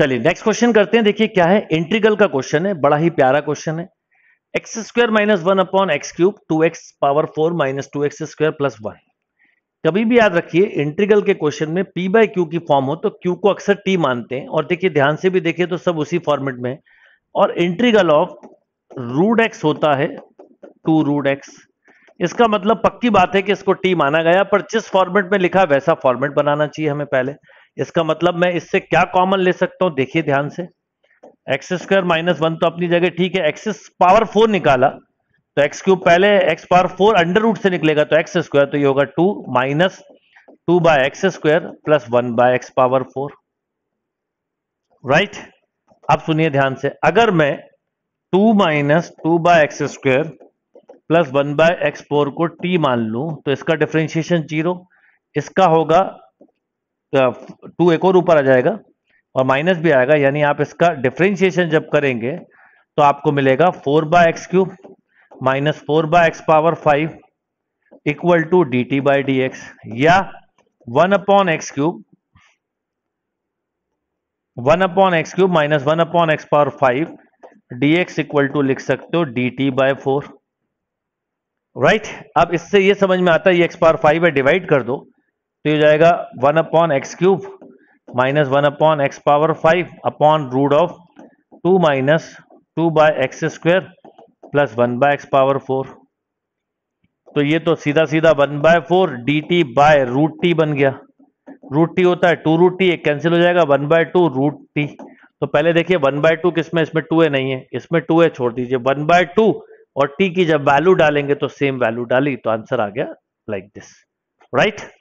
चलिए next question करते हैं। देखिए क्या है, इंटीग्रल का क्वेश्चन है, बड़ा ही प्यारा क्वेश्चन है। X square minus 1 upon x cube 2x power 4 minus 2x square plus 1। कभी भी याद रखिए इंटीग्रल के क्वेश्चन में p बाई क्यू की फॉर्म हो तो q को अक्सर t मानते हैं, और देखिए ध्यान से भी देखिए तो सब उसी फॉर्मेट में है। और इंटीग्रल ऑफ रूट एक्स होता है 2 रूट एक्स। इसका मतलब पक्की बात है कि इसको t माना गया, पर जिस फॉर्मेट में लिखा वैसा फॉर्मेट बनाना चाहिए हमें पहले। इसका मतलब मैं इससे क्या कॉमन ले सकता हूं, देखिए ध्यान से। एक्स स्क्वायर माइनस 1 तो अपनी जगह ठीक है, एक्स पावर 4 निकाला तो एक्स क्यूब पहले, एक्स पावर 4 अंडर रूट से निकलेगा तो एक्स स्क्वायर, तो ये होगा 2 minus 2 by x square plus 1 by x power 4, right. आप सुनिए ध्यान से, अगर मैं 2 minus 2 by x square plus 1 by x 4 को टी मान लू तो इसका डिफ्रेंशिएशन 0, इसका होगा 2 एक और ऊपर आ जाएगा और माइनस भी आएगा, यानी आप इसका डिफ्रेंशिएशन जब करेंगे तो आपको मिलेगा 4 by x cube minus 4 by x power 5 equal to D T by D x, या 1 upon x cube minus 1 upon x power 5 d x equal to लिख सकते हो डी टी बाई 4, राइट। अब इससे ये समझ में आता है ये एक्स पावर 5 है, डिवाइड कर दो तो ये जाएगा 1 upon x cube minus 1 upon x power 5 upon root of 2 minus 2 by x square plus 1 by x power 4। तो ये तो सीधा सीधा 1 by 4 d T by root T बन गया। रूट टी होता है 2 रूट टी, एक कैंसिल हो जाएगा 1 बाय 2 रूट टी। तो पहले देखिए 1 बाय 2 किसमें, इसमें 2 है नहीं है, इसमें 2 है छोड़ दीजिए, 1 बाय 2 और टी की जब वैल्यू डालेंगे तो सेम वैल्यू डाली तो आंसर आ गया लाइक दिस, राइट।